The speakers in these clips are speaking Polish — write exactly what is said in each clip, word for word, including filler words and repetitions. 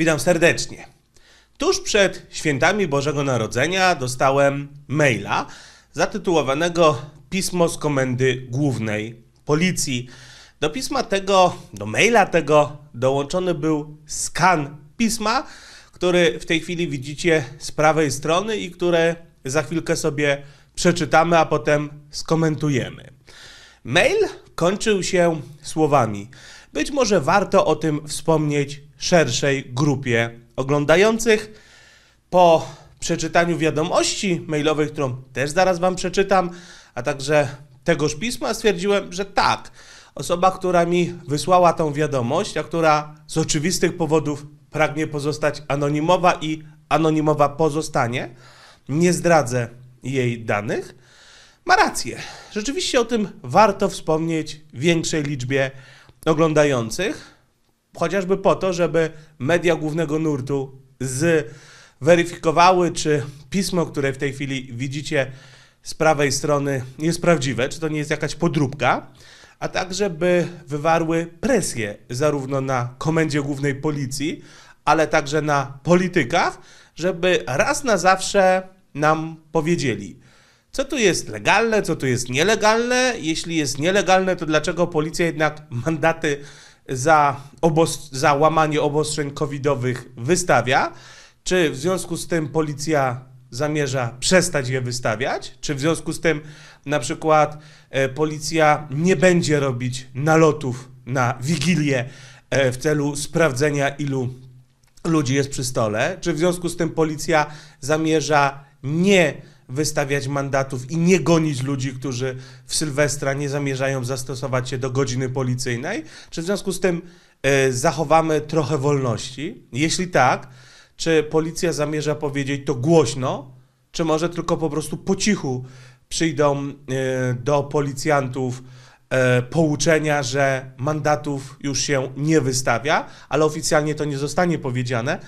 Witam serdecznie. Tuż przed świętami Bożego Narodzenia dostałem maila zatytułowanego Pismo z Komendy Głównej Policji. Do pisma tego, do maila tego dołączony był skan pisma, który w tej chwili widzicie z prawej strony i które za chwilkę sobie przeczytamy, a potem skomentujemy. Mail kończył się słowami: być może warto o tym wspomnieć szerszej grupie oglądających. Po przeczytaniu wiadomości mailowej, którą też zaraz Wam przeczytam, a także tegoż pisma, stwierdziłem, że tak, osoba, która mi wysłała tą wiadomość, a która z oczywistych powodów pragnie pozostać anonimowa i anonimowa pozostanie, nie zdradzę jej danych, ma rację. Rzeczywiście o tym warto wspomnieć większej liczbie oglądających, chociażby po to, żeby media głównego nurtu zweryfikowały, czy pismo, które w tej chwili widzicie z prawej strony, jest prawdziwe, czy to nie jest jakaś podróbka, a także by wywarły presję zarówno na Komendzie Głównej Policji, ale także na politykach, żeby raz na zawsze nam powiedzieli, co tu jest legalne, co tu jest nielegalne. Jeśli jest nielegalne, to dlaczego policja jednak mandaty za, za łamanie obostrzeń covidowych wystawia? Czy w związku z tym policja zamierza przestać je wystawiać? Czy w związku z tym na przykład e, policja nie będzie robić nalotów na Wigilię e, w celu sprawdzenia, ilu ludzi jest przy stole? Czy w związku z tym policja zamierza nie wystawiać mandatów i nie gonić ludzi, którzy w Sylwestra nie zamierzają zastosować się do godziny policyjnej? Czy w związku z tym y, zachowamy trochę wolności? Jeśli tak, czy policja zamierza powiedzieć to głośno, czy może tylko po prostu po cichu przyjdą y, do policjantów y, pouczenia, że mandatów już się nie wystawia, ale oficjalnie to nie zostanie powiedziane?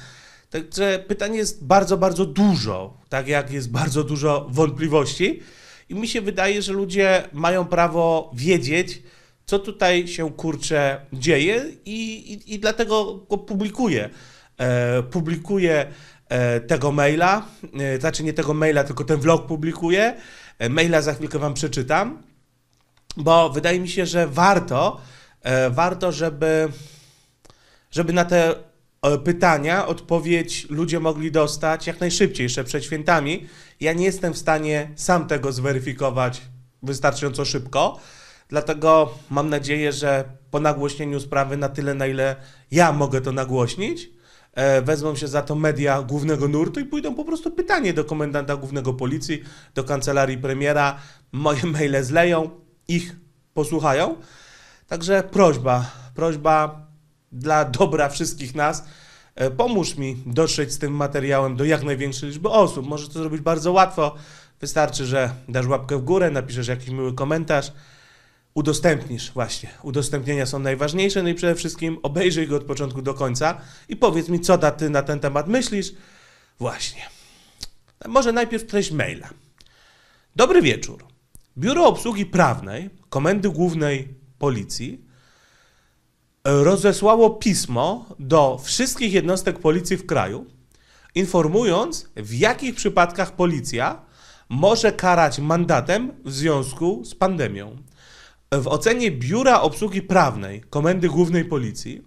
Także pytań jest bardzo, bardzo dużo, tak jak jest bardzo dużo wątpliwości i mi się wydaje, że ludzie mają prawo wiedzieć, co tutaj się kurczę dzieje i, i, i dlatego go publikuję. E, publikuję e, tego maila, e, znaczy nie tego maila, tylko ten vlog publikuję. E, maila za chwilkę Wam przeczytam, bo wydaje mi się, że warto, e, warto, żeby, żeby na te pytania, odpowiedź ludzie mogli dostać jak najszybciej, jeszcze przed świętami. Ja nie jestem w stanie sam tego zweryfikować wystarczająco szybko, dlatego mam nadzieję, że po nagłośnieniu sprawy na tyle, na ile ja mogę to nagłośnić, wezmą się za to media głównego nurtu i pójdą po prostu pytanie do komendanta głównego policji, do kancelarii premiera, moje maile zleją, ich posłuchają. Także prośba, prośba dla dobra wszystkich nas, pomóż mi dotrzeć z tym materiałem do jak największej liczby osób. Możesz to zrobić bardzo łatwo. Wystarczy, że dasz łapkę w górę, napiszesz jakiś miły komentarz, udostępnisz właśnie. Udostępnienia są najważniejsze. No i przede wszystkim obejrzyj go od początku do końca i powiedz mi, co ty na ten temat myślisz. Właśnie. Może najpierw treść maila. Dobry wieczór. Biuro Obsługi Prawnej Komendy Głównej Policji rozesłało pismo do wszystkich jednostek policji w kraju, informując, w jakich przypadkach policja może karać mandatem w związku z pandemią. W ocenie Biura Obsługi Prawnej Komendy Głównej Policji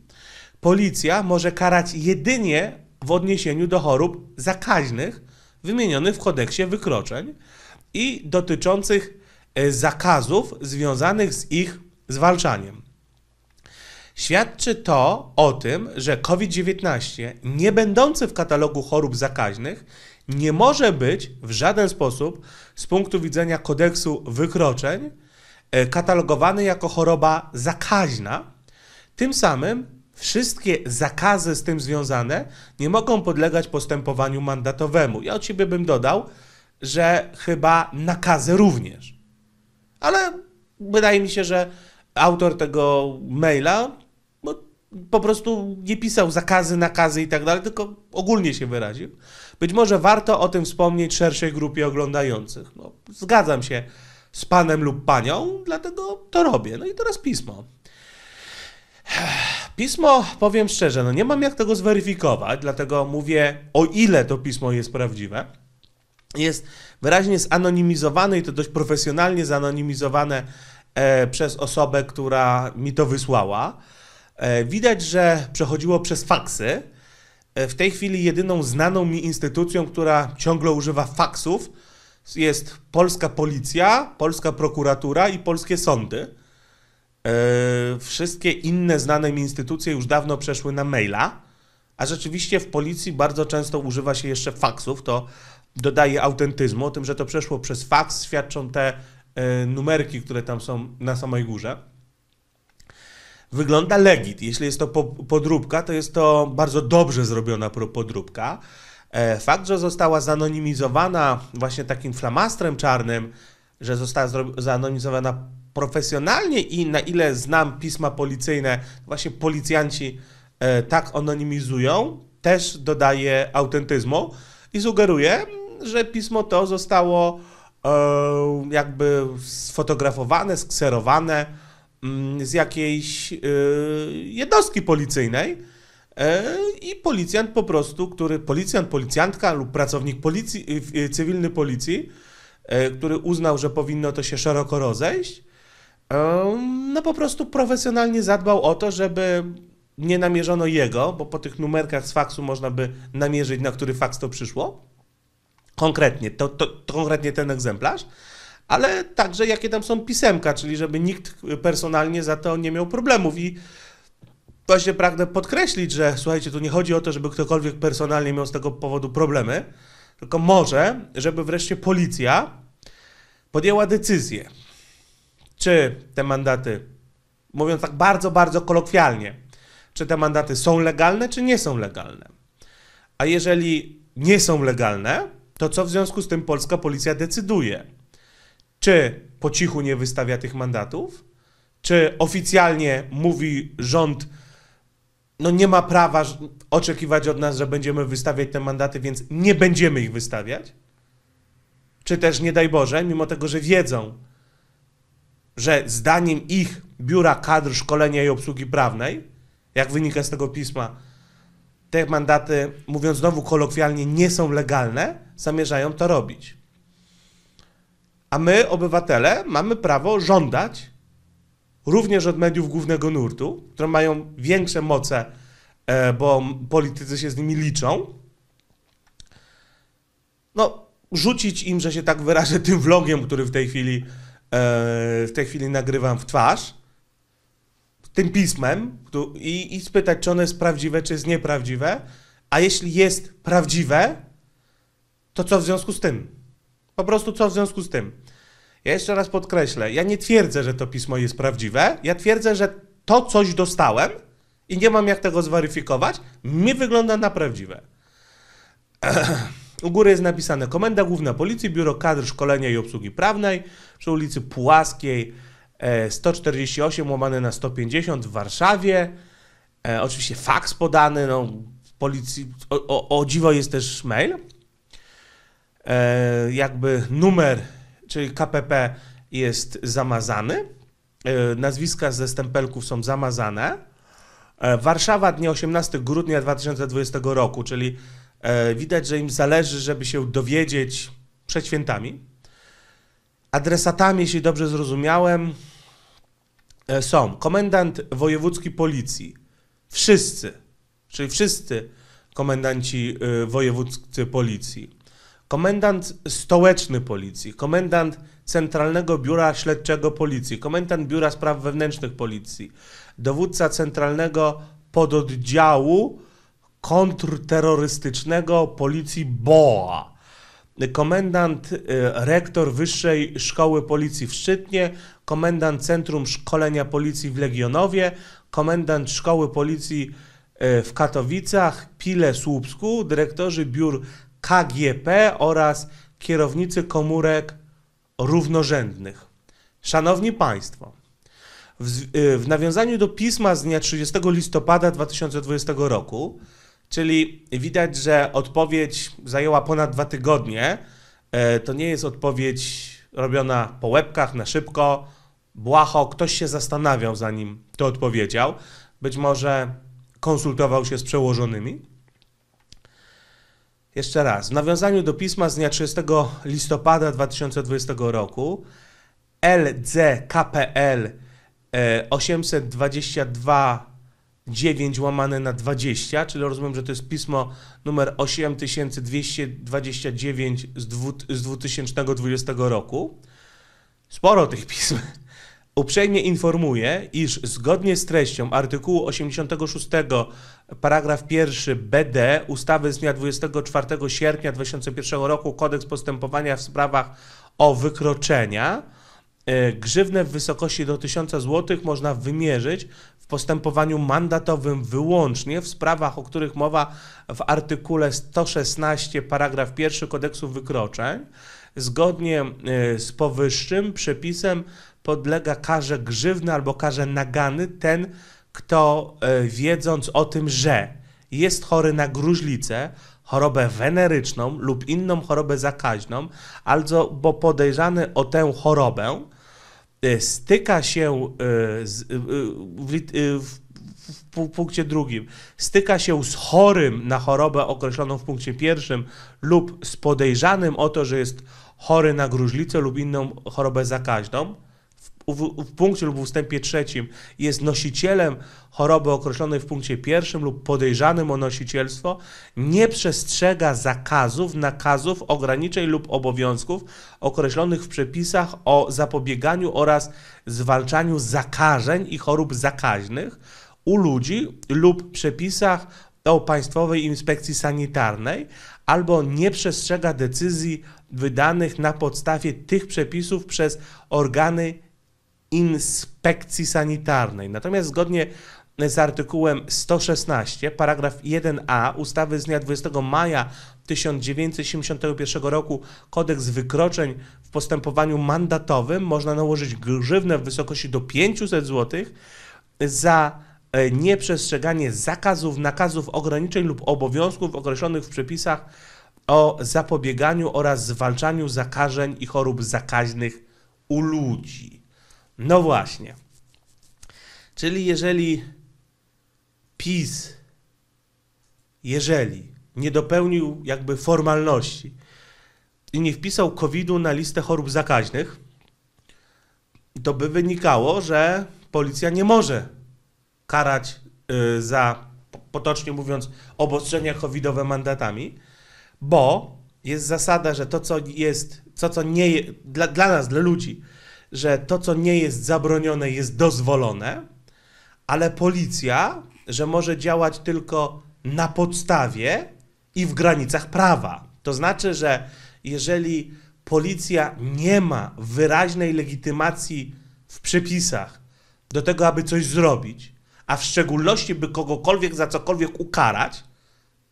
policja może karać jedynie w odniesieniu do chorób zakaźnych wymienionych w kodeksie wykroczeń i dotyczących zakazów związanych z ich zwalczaniem. Świadczy to o tym, że COVID dziewiętnaście, nie będący w katalogu chorób zakaźnych, nie może być w żaden sposób z punktu widzenia kodeksu wykroczeń katalogowany jako choroba zakaźna. Tym samym wszystkie zakazy z tym związane nie mogą podlegać postępowaniu mandatowemu. Ja od siebie bym dodał, że chyba nakazy również. Ale wydaje mi się, że autor tego maila po prostu nie pisał zakazy, nakazy i tak dalej, tylko ogólnie się wyraził. Być może warto o tym wspomnieć szerszej grupie oglądających. No, zgadzam się z panem lub panią, dlatego to robię. No i teraz pismo. Pismo, powiem szczerze, no nie mam jak tego zweryfikować, dlatego mówię, o ile to pismo jest prawdziwe. Jest wyraźnie zanonimizowane i to dość profesjonalnie zanonimizowane e, przez osobę, która mi to wysłała. E, widać, że przechodziło przez faksy. E, w tej chwili jedyną znaną mi instytucją, która ciągle używa faksów, jest polska policja, polska prokuratura i polskie sądy. Yy, wszystkie inne znane mi instytucje już dawno przeszły na maila, a rzeczywiście w policji bardzo często używa się jeszcze faksów, to dodaje autentyzmu. O tym, że to przeszło przez faks, świadczą te yy, numerki, które tam są na samej górze. Wygląda legit. Jeśli jest to po, podróbka, to jest to bardzo dobrze zrobiona podróbka. E, fakt, że została zanonimizowana właśnie takim flamastrem czarnym, że została zanonimizowana profesjonalnie i na ile znam pisma policyjne, właśnie policjanci e, tak anonimizują, też dodaje autentyzmu i sugeruje, że pismo to zostało e, jakby sfotografowane, skserowane m, z jakiejś e, jednostki policyjnej e, i policjant po prostu, który policjant, policjantka lub pracownik policji, e, cywilny policji, e, który uznał, że powinno to się szeroko rozejść, no po prostu profesjonalnie zadbał o to, żeby nie namierzono jego, bo po tych numerkach z faksu można by namierzyć, na który faks to przyszło. Konkretnie, to, to, to konkretnie ten egzemplarz, ale także jakie tam są pisemka, czyli żeby nikt personalnie za to nie miał problemów. I właśnie pragnę podkreślić, że słuchajcie, tu nie chodzi o to, żeby ktokolwiek personalnie miał z tego powodu problemy, tylko może, żeby wreszcie policja podjęła decyzję, czy te mandaty, mówiąc tak bardzo, bardzo kolokwialnie, czy te mandaty są legalne, czy nie są legalne. A jeżeli nie są legalne, to co w związku z tym polska policja decyduje? Czy po cichu nie wystawia tych mandatów? Czy oficjalnie mówi rząd, no nie ma prawa oczekiwać od nas, że będziemy wystawiać te mandaty, więc nie będziemy ich wystawiać? Czy też, nie daj Boże, mimo tego, że wiedzą, że zdaniem ich Biura Kadr Szkolenia i Obsługi Prawnej, jak wynika z tego pisma, te mandaty, mówiąc znowu kolokwialnie, nie są legalne, zamierzają to robić. A my, obywatele, mamy prawo żądać również od mediów głównego nurtu, które mają większe moce, bo politycy się z nimi liczą, no, rzucić im, że się tak wyrażę, tym vlogiem, który w tej chwili w tej chwili nagrywam w twarz, tym pismem i, i spytać, czy ono jest prawdziwe, czy jest nieprawdziwe, a jeśli jest prawdziwe, to co w związku z tym? Po prostu co w związku z tym? Ja jeszcze raz podkreślę, ja nie twierdzę, że to pismo jest prawdziwe, ja twierdzę, że to coś dostałem i nie mam jak tego zweryfikować, mi wygląda na prawdziwe. U góry jest napisane Komenda Główna Policji, Biuro Kadr Szkolenia i Obsługi Prawnej przy ulicy Pułaskiej sto czterdzieści osiem łamane na sto pięćdziesiąt w Warszawie. E, oczywiście faks podany, no, policji, o, o, o dziwo jest też mail. E, jakby numer, czyli K P P jest zamazany. E, nazwiska ze stempelków są zamazane. E, Warszawa, dnia osiemnastego grudnia dwa tysiące dwudziestego roku, czyli widać, że im zależy, żeby się dowiedzieć przed świętami. Adresatami, jeśli dobrze zrozumiałem, są komendant wojewódzki policji. Wszyscy, czyli wszyscy komendanci wojewódzcy policji. Komendant stołeczny policji, komendant Centralnego Biura Śledczego Policji, komendant Biura Spraw Wewnętrznych Policji, dowódca Centralnego Pododdziału Kontrterrorystycznego Policji B O A, komendant, y, rektor Wyższej Szkoły Policji w Szczytnie, komendant Centrum Szkolenia Policji w Legionowie, komendant Szkoły Policji y, w Katowicach, Pile, Słupsku, dyrektorzy biur K G P oraz kierownicy komórek równorzędnych. Szanowni Państwo, w, y, w nawiązaniu do pisma z dnia trzydziestego listopada dwa tysiące dwudziestego roku, czyli widać, że odpowiedź zajęła ponad dwa tygodnie. To nie jest odpowiedź robiona po łebkach, na szybko, błaho. Ktoś się zastanawiał, zanim to odpowiedział. być może konsultował się z przełożonymi. Jeszcze raz, w nawiązaniu do pisma z dnia trzydziestego listopada dwa tysiące dwudziestego roku L C K P L osiemset dwadzieścia dwa dziewięć łamane na dwadzieścia, czyli rozumiem, że to jest pismo numer osiem tysięcy dwieście dwadzieścia dziewięć z dwa tysiące dwudziestego roku. Sporo tych pism. Uprzejmie informuję, iż zgodnie z treścią artykułu osiemdziesiątego szóstego paragraf pierwszy B D ustawy z dnia dwudziestego czwartego sierpnia dwa tysiące pierwszego roku Kodeks postępowania w sprawach o wykroczenia grzywnę w wysokości do tysiąca złotych można wymierzyć w postępowaniu mandatowym wyłącznie w sprawach, o których mowa w artykule sto szesnastym paragraf pierwszy Kodeksu Wykroczeń. Zgodnie z powyższym przepisem podlega karze grzywny albo karze nagany ten, kto wiedząc o tym, że jest chory na gruźlicę, chorobę weneryczną lub inną chorobę zakaźną, albo podejrzany o tę chorobę, styka się z, w, w, w punkcie drugim, styka się z chorym na chorobę określoną w punkcie pierwszym lub z podejrzanym o to, że jest chory na gruźlicę lub inną chorobę zakaźną. W, w punkcie lub w ustępie trzecim jest nosicielem choroby określonej w punkcie pierwszym lub podejrzanym o nosicielstwo, nie przestrzega zakazów, nakazów, ograniczeń lub obowiązków określonych w przepisach o zapobieganiu oraz zwalczaniu zakażeń i chorób zakaźnych u ludzi lub przepisach o Państwowej Inspekcji Sanitarnej, albo nie przestrzega decyzji wydanych na podstawie tych przepisów przez organy Inspekcji Sanitarnej. Natomiast zgodnie z artykułem sto szesnastym paragraf jeden a ustawy z dnia dwudziestego maja tysiąc dziewięćset siedemdziesiątego pierwszego roku Kodeks Wykroczeń w postępowaniu mandatowym można nałożyć grzywnę w wysokości do pięciuset złotych za nieprzestrzeganie zakazów, nakazów, ograniczeń lub obowiązków określonych w przepisach o zapobieganiu oraz zwalczaniu zakażeń i chorób zakaźnych u ludzi. No właśnie, czyli jeżeli PiS, jeżeli nie dopełnił jakby formalności i nie wpisał kowida na listę chorób zakaźnych, to by wynikało, że policja nie może karać yy, za, potocznie mówiąc, obostrzenia covidowe mandatami, bo jest zasada, że to co jest, co, co nie jest, dla, dla nas, dla ludzi, że to, co nie jest zabronione, jest dozwolone, ale policja, że może działać tylko na podstawie i w granicach prawa. To znaczy, że jeżeli policja nie ma wyraźnej legitymacji w przepisach do tego, aby coś zrobić, a w szczególności by kogokolwiek za cokolwiek ukarać,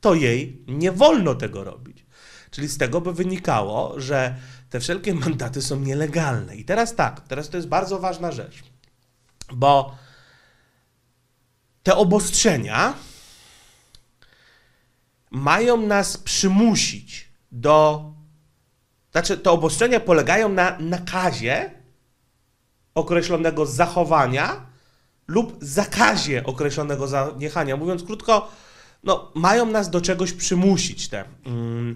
to jej nie wolno tego robić. Czyli z tego by wynikało, że te wszelkie mandaty są nielegalne. I teraz tak, teraz to jest bardzo ważna rzecz, bo te obostrzenia mają nas przymusić do... Znaczy, te obostrzenia polegają na nakazie określonego zachowania lub zakazie określonego zaniechania. Mówiąc krótko, no, mają nas do czegoś przymusić te... Mm,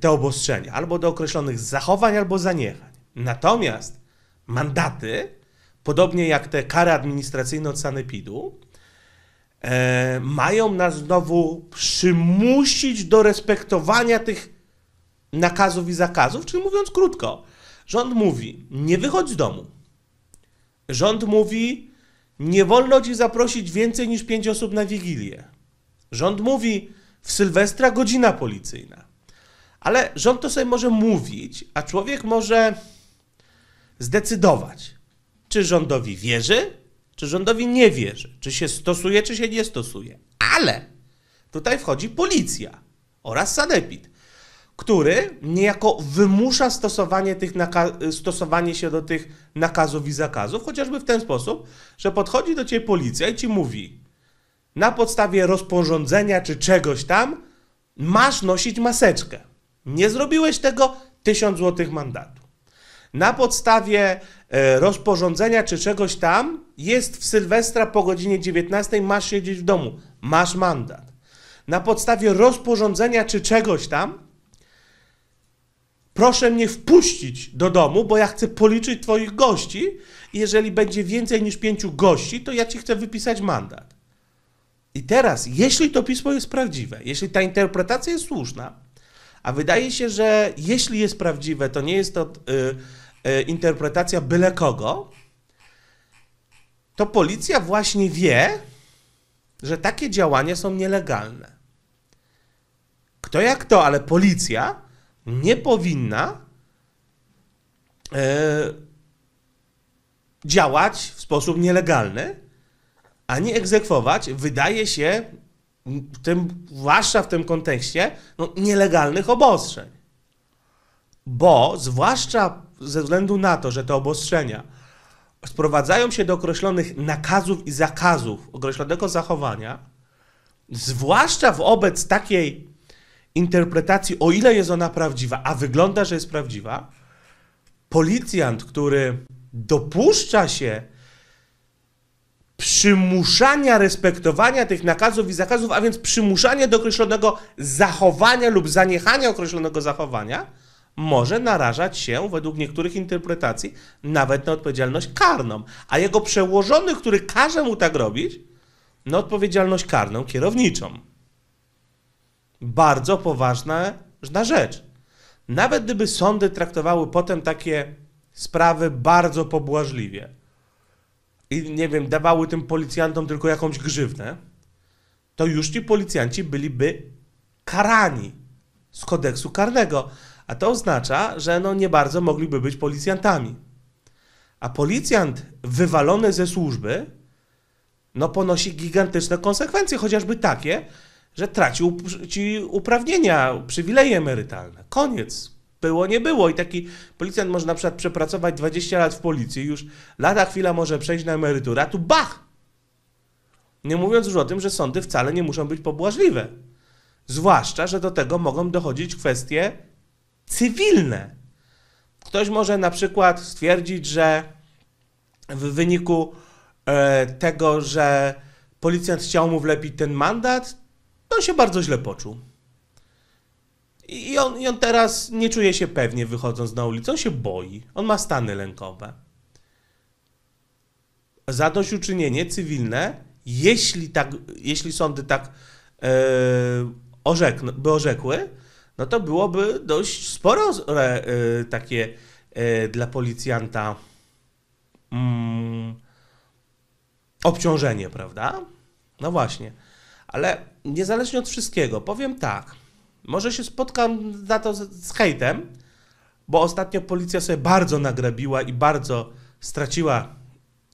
te obostrzenia, albo do określonych zachowań, albo zaniechań. Natomiast mandaty, podobnie jak te kary administracyjne od sanepidu, e, mają nas znowu przymusić do respektowania tych nakazów i zakazów, czyli mówiąc krótko, rząd mówi, nie wychodź z domu. Rząd mówi, nie wolno ci zaprosić więcej niż pięć osób na Wigilię. Rząd mówi, w Sylwestra godzina policyjna. Ale rząd to sobie może mówić, a człowiek może zdecydować, czy rządowi wierzy, czy rządowi nie wierzy, czy się stosuje, czy się nie stosuje. Ale tutaj wchodzi policja oraz sanepid, który niejako wymusza stosowanie, tych stosowanie się do tych nakazów i zakazów, chociażby w ten sposób, że podchodzi do ciebie policja i ci mówi, na podstawie rozporządzenia czy czegoś tam masz nosić maseczkę. Nie zrobiłeś tego, tysiąc złotych mandatu. Na podstawie rozporządzenia czy czegoś tam, jest w Sylwestra po godzinie dziewiętnastej, masz siedzieć w domu, masz mandat. Na podstawie rozporządzenia czy czegoś tam, proszę mnie wpuścić do domu, bo ja chcę policzyć twoich gości. Jeżeli będzie więcej niż pięciu gości, to ja ci chcę wypisać mandat. I teraz, jeśli to pismo jest prawdziwe, jeśli ta interpretacja jest słuszna, a wydaje się, że jeśli jest prawdziwe, to nie jest to y, y, interpretacja byle kogo, to policja właśnie wie, że takie działania są nielegalne. Kto jak to, ale policja nie powinna y, działać w sposób nielegalny, ani egzekwować, wydaje się, w tym, zwłaszcza w tym kontekście, no, nielegalnych obostrzeń. Bo zwłaszcza ze względu na to, że te obostrzenia sprowadzają się do określonych nakazów i zakazów określonego zachowania, zwłaszcza wobec takiej interpretacji, o ile jest ona prawdziwa, a wygląda, że jest prawdziwa, policjant, który dopuszcza się przymuszania respektowania tych nakazów i zakazów, a więc przymuszania do określonego zachowania lub zaniechania określonego zachowania, może narażać się, według niektórych interpretacji, nawet na odpowiedzialność karną. A jego przełożony, który każe mu tak robić, na odpowiedzialność karną kierowniczą. Bardzo poważna rzecz. Nawet gdyby sądy traktowały potem takie sprawy bardzo pobłażliwie i, nie wiem, dawały tym policjantom tylko jakąś grzywnę, to już ci policjanci byliby karani z kodeksu karnego. A to oznacza, że no nie bardzo mogliby być policjantami. A policjant wywalony ze służby no ponosi gigantyczne konsekwencje, chociażby takie, że tracił ci uprawnienia, przywileje emerytalne. Koniec. Było, nie było. I taki policjant może na przykład przepracować dwadzieścia lat w policji, już lada chwila może przejść na emeryturę, a tu bach! Nie mówiąc już o tym, że sądy wcale nie muszą być pobłażliwe. Zwłaszcza, że do tego mogą dochodzić kwestie cywilne. Ktoś może na przykład stwierdzić, że w wyniku e, tego, że policjant chciał mu wlepić ten mandat, to on się bardzo źle poczuł. I on, I on teraz nie czuje się pewnie wychodząc na ulicę, on się boi, on ma stany lękowe. Zadośćuczynienie cywilne, jeśli, tak, jeśli sądy tak yy, orzekną, by orzekły, no to byłoby dość sporo yy, takie yy, dla policjanta yy, obciążenie, prawda? No właśnie, ale niezależnie od wszystkiego, powiem tak. Może się spotkam za to z, z hejtem, bo ostatnio policja sobie bardzo nagrabiła i bardzo straciła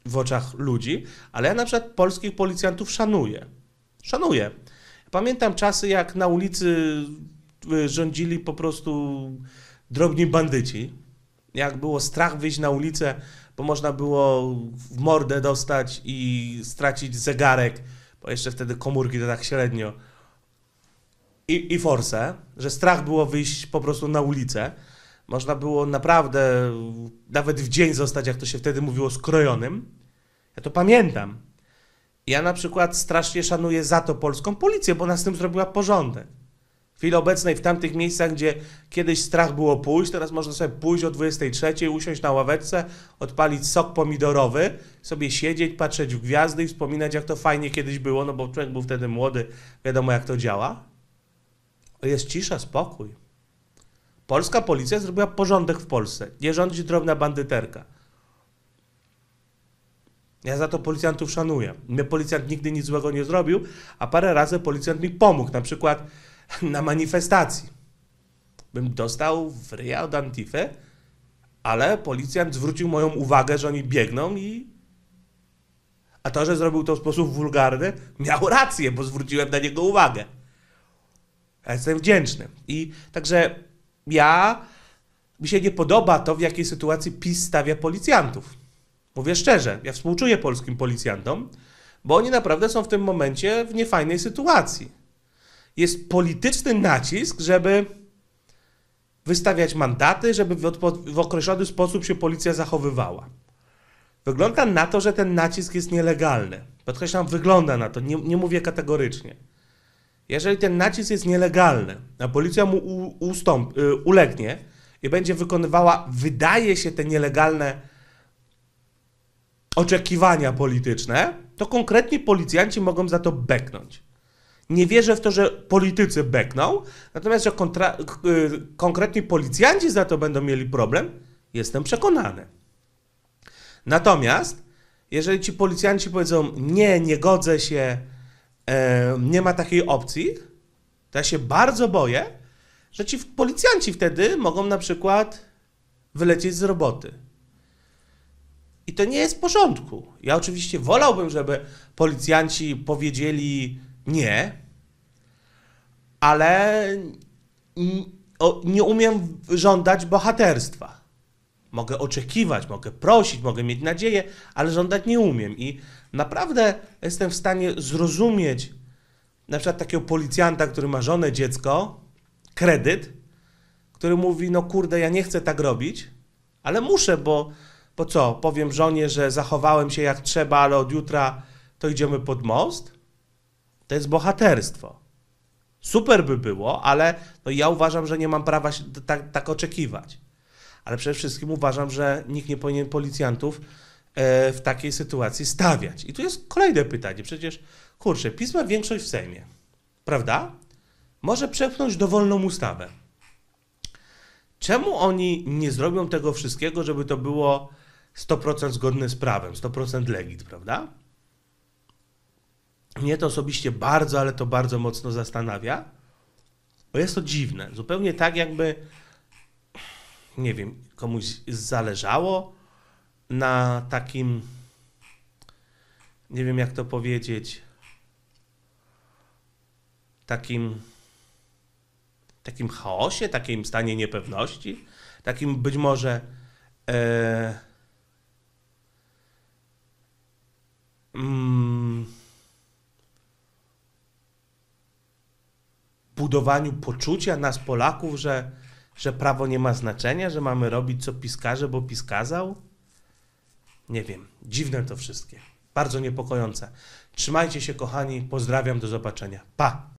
w oczach ludzi, ale ja na przykład polskich policjantów szanuję. Szanuję. Pamiętam czasy, jak na ulicy rządzili po prostu drobni bandyci. Jak było strach wyjść na ulicę, bo można było w mordę dostać i stracić zegarek, bo jeszcze wtedy komórki to tak średnio. I, i forsę, że strach było wyjść po prostu na ulicę. Można było naprawdę nawet w dzień zostać, jak to się wtedy mówiło, skrojonym. Ja to pamiętam. Ja na przykład strasznie szanuję za to polską policję, bo ona z tym zrobiła porządek. W chwili obecnej w tamtych miejscach, gdzie kiedyś strach było pójść, teraz można sobie pójść o dwudziestej trzeciej, usiąść na ławeczce, odpalić sok pomidorowy, sobie siedzieć, patrzeć w gwiazdy i wspominać, jak to fajnie kiedyś było, no bo człowiek był wtedy młody, wiadomo jak to działa. Jest cisza, spokój. Polska policja zrobiła porządek w Polsce. Nie rządzi drobna bandyterka. Ja za to policjantów szanuję. Mnie policjant nigdy nic złego nie zrobił, a parę razy policjant mi pomógł. Na przykład na manifestacji. Bym dostał w ryja od Antify, ale policjant zwrócił moją uwagę, że oni biegną i... A to, że zrobił to w sposób wulgarny, miał rację, bo zwróciłem na niego uwagę. Ja jestem wdzięczny. I także ja, mi się nie podoba to, w jakiej sytuacji PiS stawia policjantów. Mówię szczerze, ja współczuję polskim policjantom, bo oni naprawdę są w tym momencie w niefajnej sytuacji. Jest polityczny nacisk, żeby wystawiać mandaty, żeby w, w określony sposób się policja zachowywała. Wygląda na to, że ten nacisk jest nielegalny. Podkreślam, wygląda na to, nie, nie mówię kategorycznie. Jeżeli ten nacisk jest nielegalny, a policja mu u, ustąp, y, ulegnie i będzie wykonywała, wydaje się, te nielegalne oczekiwania polityczne, to konkretni policjanci mogą za to beknąć. Nie wierzę w to, że politycy bekną, natomiast że kontra, y, konkretni policjanci za to będą mieli problem, jestem przekonany. Natomiast jeżeli ci policjanci powiedzą, nie, nie godzę się, nie ma takiej opcji, to ja się bardzo boję, że ci policjanci wtedy mogą na przykład wylecieć z roboty. I to nie jest w porządku. Ja oczywiście wolałbym, żeby policjanci powiedzieli nie, ale nie umiem żądać bohaterstwa. Mogę oczekiwać, mogę prosić, mogę mieć nadzieję, ale żądać nie umiem. I naprawdę jestem w stanie zrozumieć na przykład takiego policjanta, który ma żonę, dziecko, kredyt, który mówi, no kurde, ja nie chcę tak robić, ale muszę, bo, bo co, powiem żonie, że zachowałem się jak trzeba, ale od jutra to idziemy pod most? To jest bohaterstwo. Super by było, ale no ja uważam, że nie mam prawa się tak, tak oczekiwać. Ale przede wszystkim uważam, że nikt nie powinien policjantów w takiej sytuacji stawiać. I tu jest kolejne pytanie. Przecież, kurczę, PiS ma większość w Sejmie, prawda? Może przepchnąć dowolną ustawę. Czemu oni nie zrobią tego wszystkiego, żeby to było sto procent zgodne z prawem, sto procent legit, prawda? Mnie to osobiście bardzo, ale to bardzo mocno zastanawia, bo jest to dziwne. Zupełnie tak, jakby... nie wiem, komuś zależało na takim, nie wiem jak to powiedzieć, takim, takim chaosie, takim stanie niepewności, takim być może e, mm, budowaniu poczucia nas Polaków, że że prawo nie ma znaczenia, że mamy robić co PiS każe, bo PiS kazał? Nie wiem, dziwne to wszystkie, bardzo niepokojące. Trzymajcie się kochani, pozdrawiam, do zobaczenia, pa!